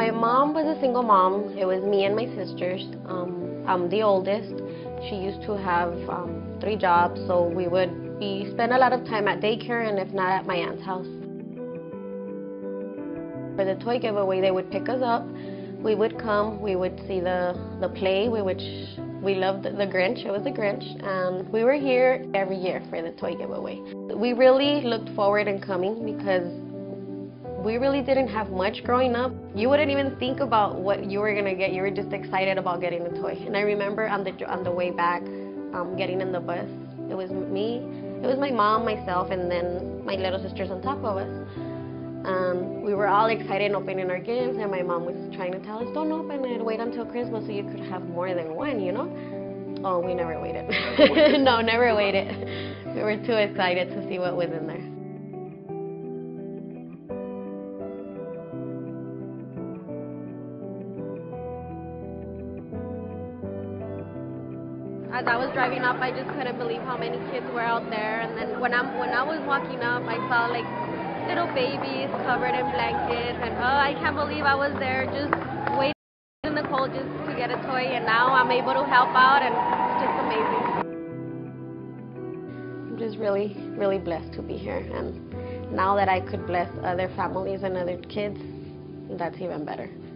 My mom was a single mom. It was me and my sisters. I'm the oldest. She used to have 3 jobs, so we would spend a lot of time at daycare, and if not, at my aunt's house. For the toy giveaway, they would pick us up. We would come. We would see the play. We loved the Grinch. It was the Grinch, and we were here every year for the toy giveaway. We really looked forward in coming because we really didn't have much growing up. You wouldn't even think about what you were gonna get. You were just excited about getting the toy. And I remember on the way back, getting in the bus. It was me, it was my mom, myself, and then my little sisters on top of us. We were all excited opening our gifts, and my mom was trying to tell us, don't open it, wait until Christmas so you could have more than one, you know? Oh, we never waited. No, never waited. We were too excited to see what was in there. As I was driving up, I just couldn't believe how many kids were out there. And then when I was walking up, I saw like little babies covered in blankets, and oh, I can't believe I was there just waiting in the cold just to get a toy, and now I'm able to help out, and it's just amazing. I'm just really, really blessed to be here, and now that I could bless other families and other kids, that's even better.